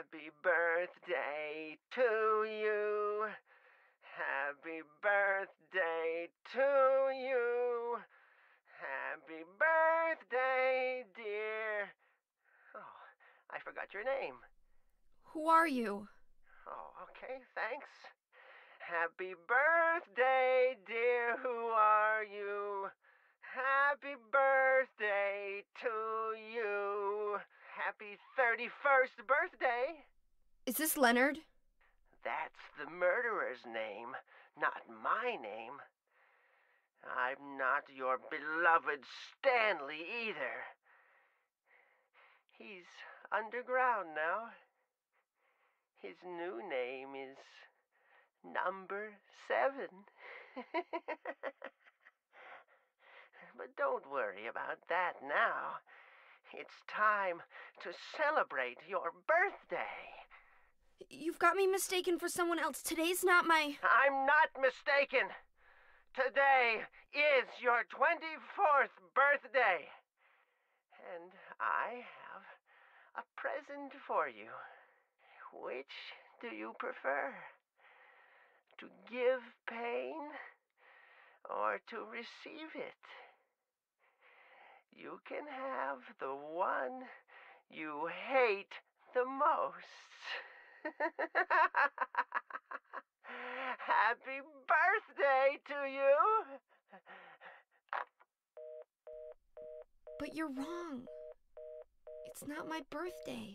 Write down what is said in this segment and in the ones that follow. Happy birthday to you. Happy birthday to you. Happy birthday, dear. Oh, I forgot your name. Who are you? Oh, okay, thanks. Happy birthday, dear. Who are you? Happy birthday to you. Happy 31st birthday! Is this Leonard? That's the murderer's name, not my name. I'm not your beloved Stanley either. He's underground now. His new name is Number 7. But don't worry about that now. It's time to celebrate your birthday. You've got me mistaken for someone else. Today's not my... I'm not mistaken. Today is your 24th birthday. And I have a present for you. Which do you prefer? To give pain or to receive it? You can have the one you hate the most. Happy birthday to you! But you're wrong. It's not my birthday.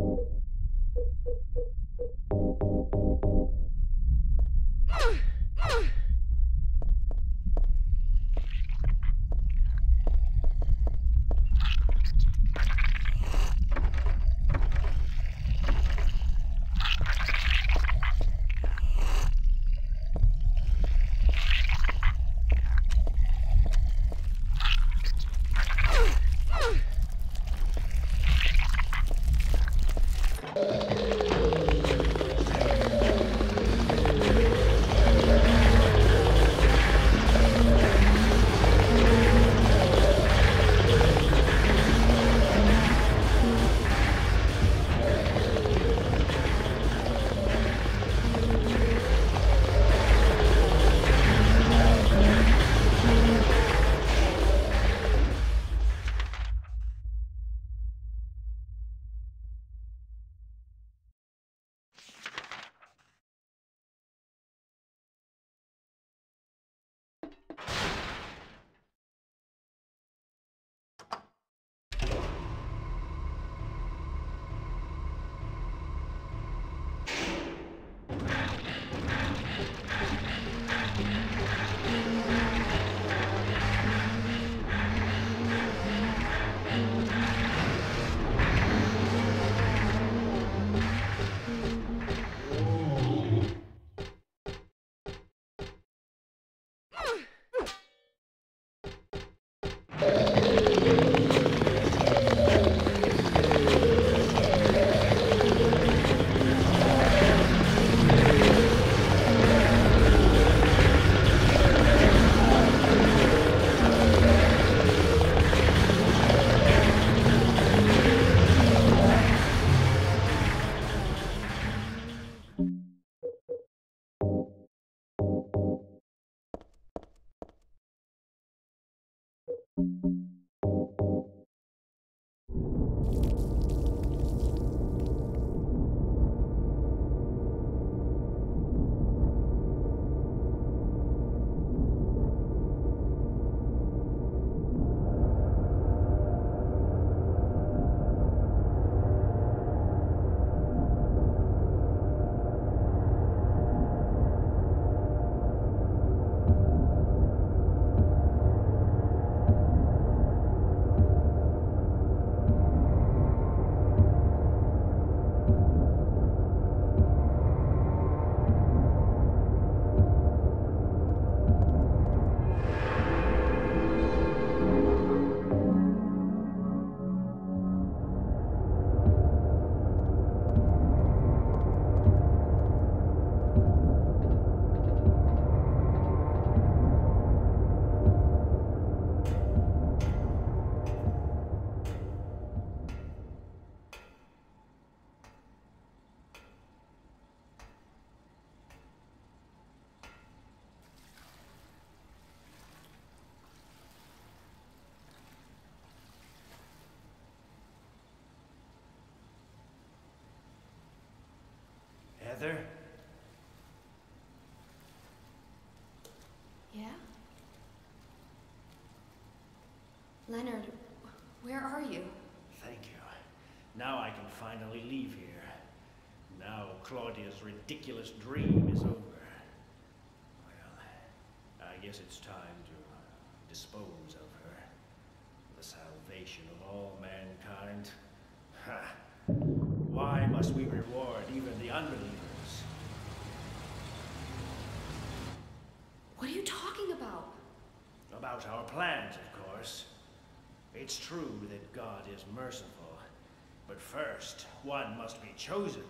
Heather? Yeah? Leonard, where are you? Thank you. Now I can finally leave here. Now Claudia's ridiculous dream is over. Well, I guess it's time to dispose of her. The salvation of all mankind. must we reward even the unbelievers? What are you talking about? About our plans, of course. It's true that God is merciful, but first, one must be chosen.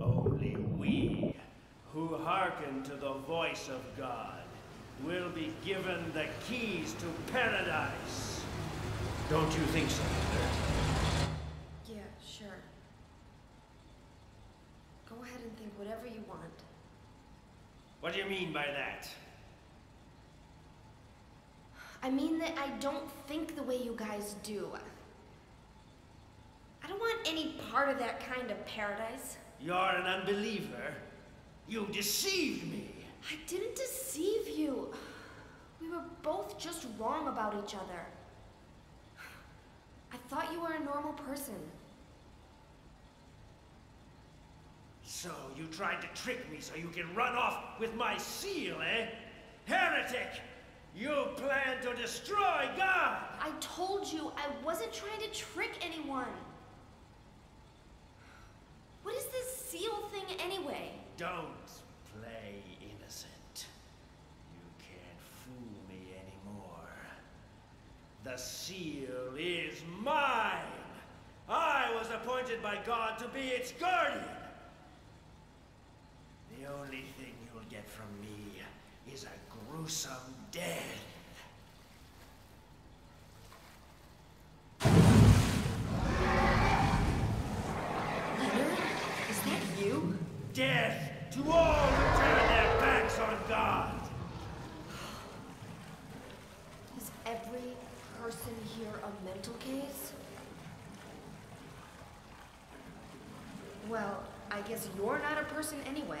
Only we, who hearken to the voice of God, will be given the keys to paradise. Don't you think so, Claire? Yeah, sure. Go ahead and think whatever you want. What do you mean by that? I mean that I don't think the way you guys do. I don't want any part of that kind of paradise. You're an unbeliever. You deceived me. I didn't deceive you. We were both just wrong about each other. I thought you were a normal person. So you tried to trick me so you can run off with my seal, eh? Heretic! You plan to destroy God! I told you, I wasn't trying to trick anyone. What is this seal thing anyway? Don't play innocent. You can't fool me anymore. The seal is mine! I was appointed by God to be its guardian! The only thing you'll get from me is a gruesome death. Leonard, is that you? Death to all who turn their backs on God! Is every person here a mental case? Well, I guess you're not a person anyway.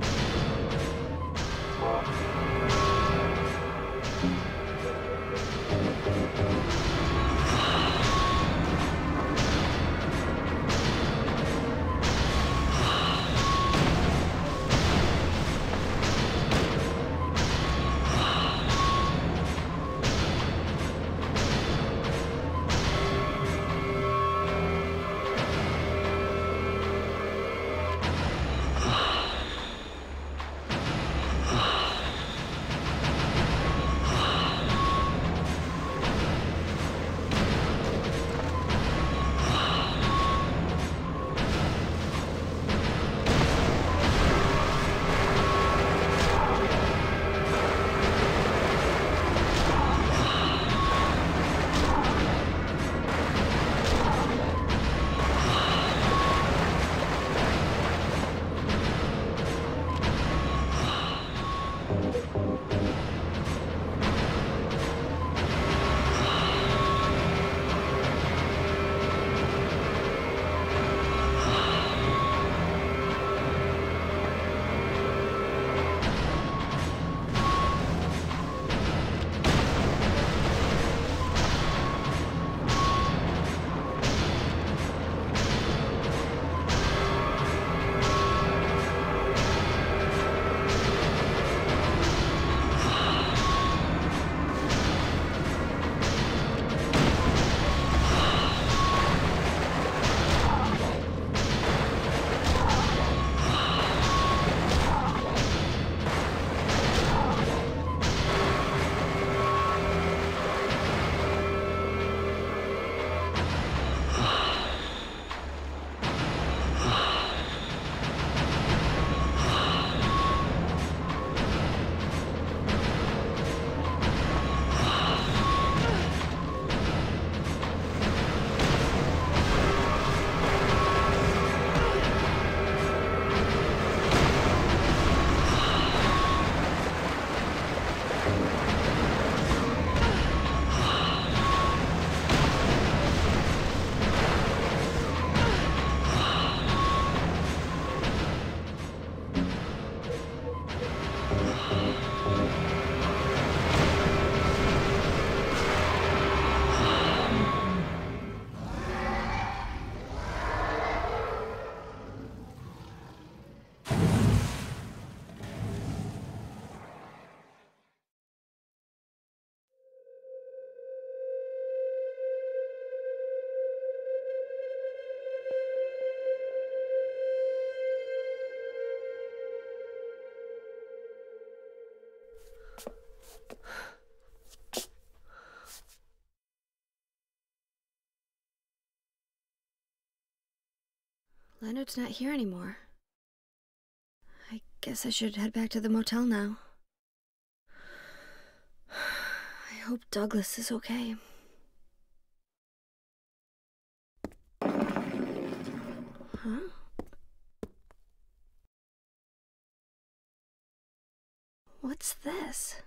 Leonard's not here anymore. I guess I should head back to the motel now. I hope Douglas is okay. Huh? What's this?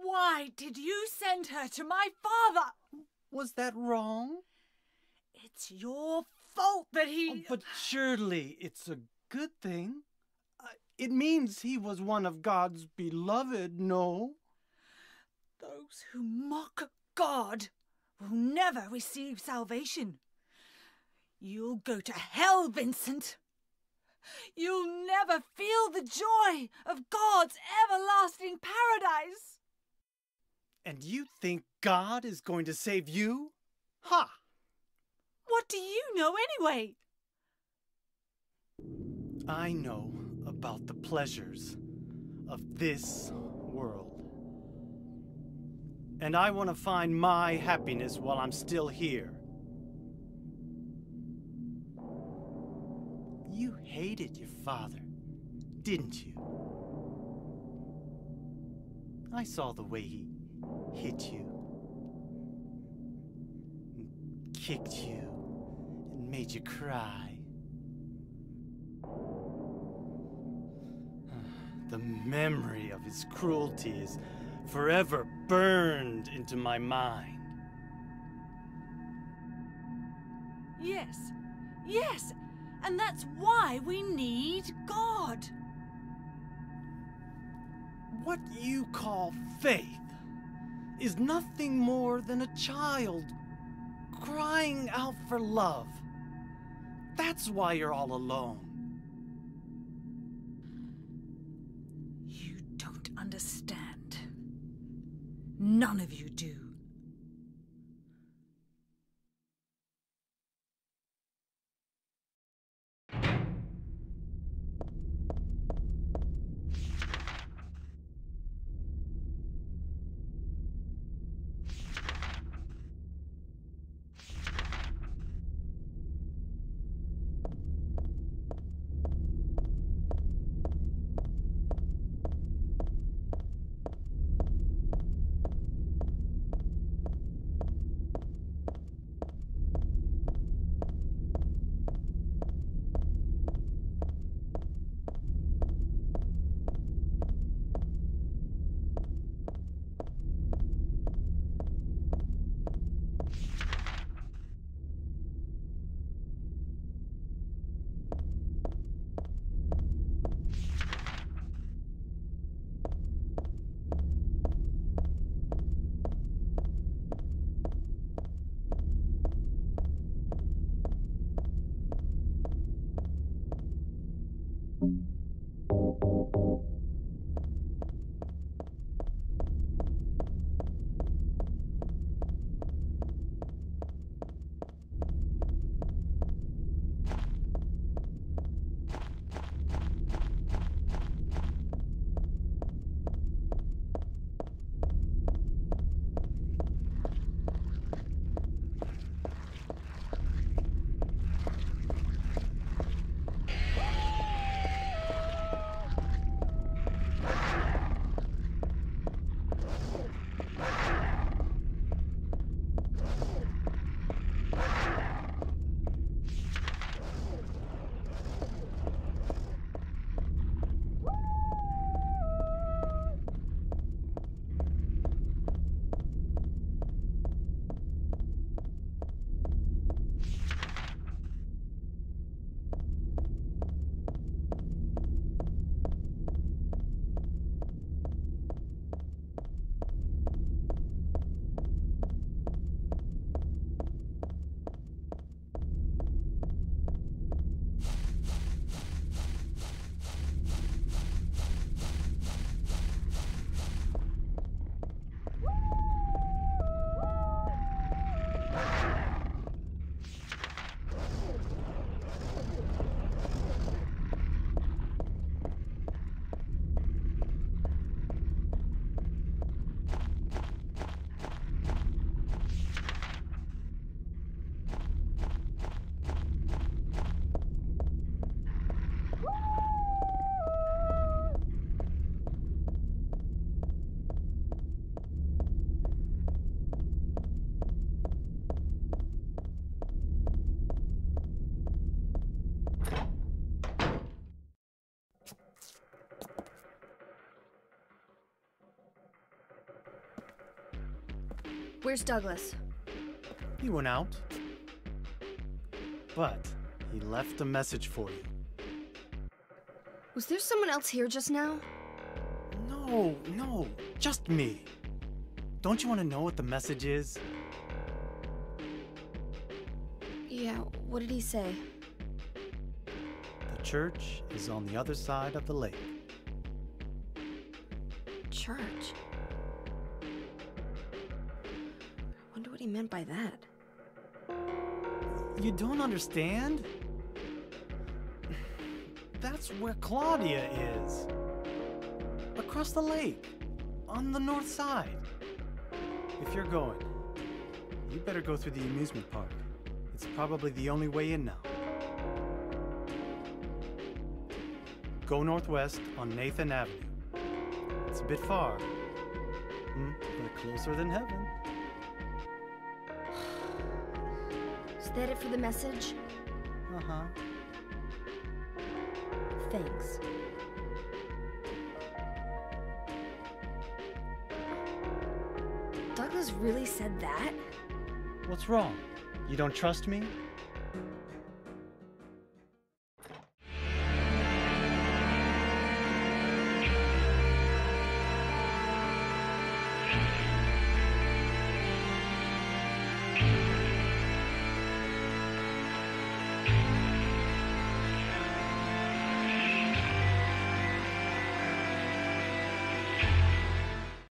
Why did you send her to my father? Was that wrong? It's your fault that he... Oh, but surely it's a good thing. It means he was one of God's beloved, no? Those who mock God will never receive salvation. You'll go to hell, Vincent. You'll never feel the joy of God's everlasting paradise. And you think God is going to save you? Ha! What do you know anyway? I know about the pleasures of this world. And I want to find my happiness while I'm still here. You hated your father, didn't you? I saw the way he hit you, and kicked you, and made you cry. The memory of his cruelty is forever burned into my mind. Yes, and that's why we need God. What you call faith is nothing more than a child crying out for love. That's why you're all alone. You don't understand. None of you do. Where's Douglas? He went out. But he left a message for you. Was there someone else here just now? No, just me. Don't you want to know what the message is? Yeah, what did he say? The church is on the other side of the lake. Church? I wonder what he meant by that. You don't understand? That's where Claudia is. Across the lake, on the north side. If you're going, you better go through the amusement park. It's probably the only way in now. Go northwest on Nathan Avenue. It's a bit far, but closer than heaven. Is that it for the message? Uh-huh. Thanks. Douglas really said that? What's wrong? You don't trust me?